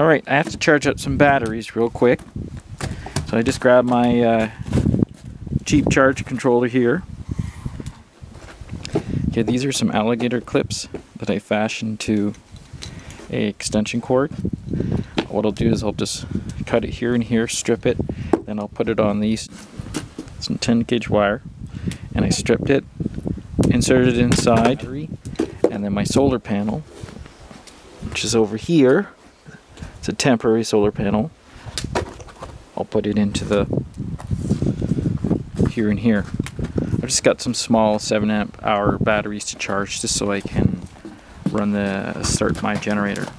Alright, I have to charge up some batteries real quick. So I just grabbed my cheap charge controller here. Okay, these are some alligator clips that I fashioned to a extension cord. What I'll do is I'll just cut it here and here, strip it, then I'll put it on these, some 10 gauge wire, and I stripped it, inserted it inside, and then my solar panel, which is over here, it's a temporary solar panel, I'll put it into the here and here. I've just got some small 7 amp hour batteries to charge just so I can start my generator.